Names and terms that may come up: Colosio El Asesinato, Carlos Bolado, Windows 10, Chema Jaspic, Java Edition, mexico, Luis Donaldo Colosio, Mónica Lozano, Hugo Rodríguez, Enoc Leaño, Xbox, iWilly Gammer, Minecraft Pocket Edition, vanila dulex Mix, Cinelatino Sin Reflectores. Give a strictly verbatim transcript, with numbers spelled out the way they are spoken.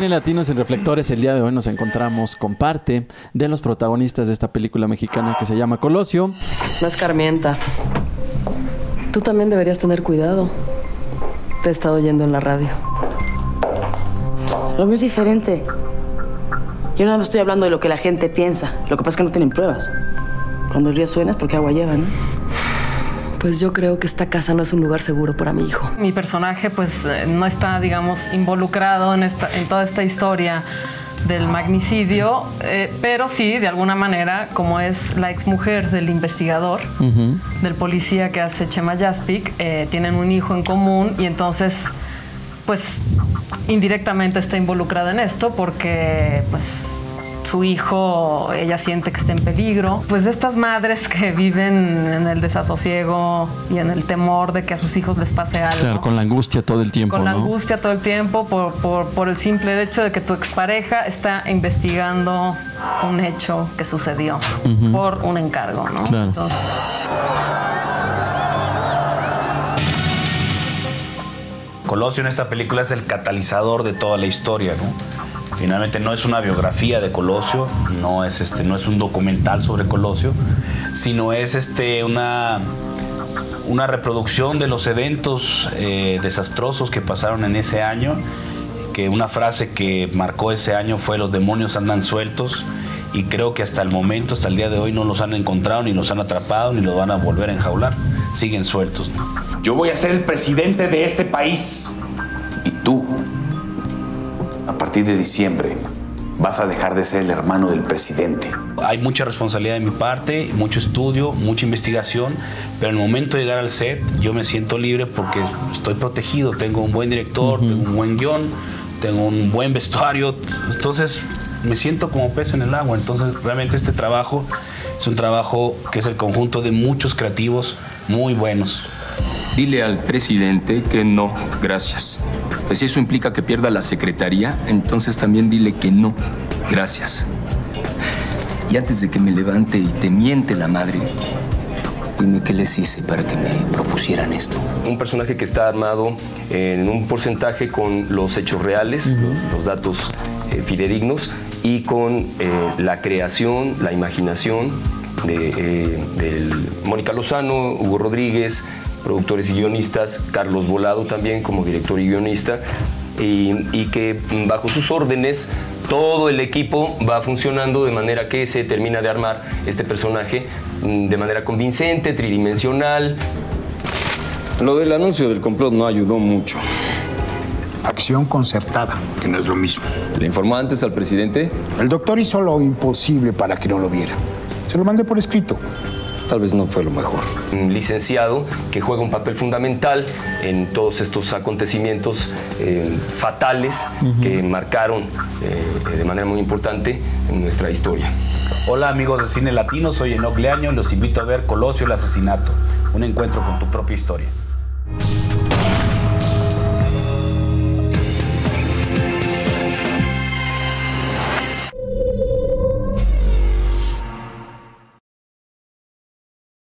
Cinelatino Sin Reflectores, el día de hoy nos encontramos con parte de los protagonistas de esta película mexicana que se llama Colosio. No escarmienta. Tú también deberías tener cuidado. Te he estado oyendo en la radio. Lo mío es diferente. Yo no estoy hablando de lo que la gente piensa. Lo que pasa es que no tienen pruebas. Cuando el río suena es porque agua lleva, ¿no? Pues yo creo que esta casa no es un lugar seguro para mi hijo. Mi personaje pues no está, digamos, involucrado en, esta, en toda esta historia del magnicidio, eh, pero sí, de alguna manera, como es la exmujer del investigador, uh-huh. del policía que hace Chema Jaspic, eh, tienen un hijo en común y entonces, pues, indirectamente está involucrada en esto porque, pues, su hijo, ella siente que está en peligro. Pues estas madres que viven en el desasosiego y en el temor de que a sus hijos les pase algo. Claro, con la angustia todo el tiempo, Con ¿no? la angustia todo el tiempo por, por, por el simple hecho de que tu expareja está investigando un hecho que sucedió uh-huh. por un encargo, ¿no? Claro. Entonces... Colosio en esta película es el catalizador de toda la historia, ¿no? Finalmente no es una biografía de Colosio, no es, este, no es un documental sobre Colosio, sino es este, una, una reproducción de los eventos eh, desastrosos que pasaron en ese año, que una frase que marcó ese año fue "los demonios andan sueltos", y creo que hasta el momento, hasta el día de hoy, no los han encontrado, ni los han atrapado, ni los van a volver a enjaular, siguen sueltos. Yo voy a ser el presidente de este país, y tú... a partir de diciembre vas a dejar de ser el hermano del presidente. Hay mucha responsabilidad de mi parte, mucho estudio, mucha investigación, pero en el momento de llegar al set yo me siento libre porque estoy protegido, tengo un buen director, uh-huh. tengo un buen guión, tengo un buen vestuario, entonces me siento como pez en el agua. Entonces realmente este trabajo es un trabajo que es el conjunto de muchos creativos muy buenos. Dile al presidente que no, gracias. Pues si eso implica que pierda la secretaría, entonces también dile que no, gracias. Y antes de que me levante y te miente la madre, dime qué les hice para que me propusieran esto. Un personaje que está armado en un porcentaje con los hechos reales, uh-huh. los datos eh, fidedignos, y con eh, la creación, la imaginación de, eh, de Mónica Lozano, Hugo Rodríguez, productores y guionistas, Carlos Bolado también como director y guionista, y, y que bajo sus órdenes todo el equipo va funcionando de manera que se termina de armar este personaje de manera convincente, tridimensional. Lo del anuncio del complot no ayudó mucho. Acción concertada, que no es lo mismo. ¿Le informó antes al presidente? El doctor hizo lo imposible para que no lo viera. Se lo mandé por escrito. Tal vez no fue lo mejor. Un licenciado que juega un papel fundamental en todos estos acontecimientos eh, fatales uh-huh. que marcaron eh, de manera muy importante en nuestra historia. Hola amigos de Cine Latino, soy Enoc Leaño y los invito a ver Colosio el Asesinato, un encuentro con tu propia historia.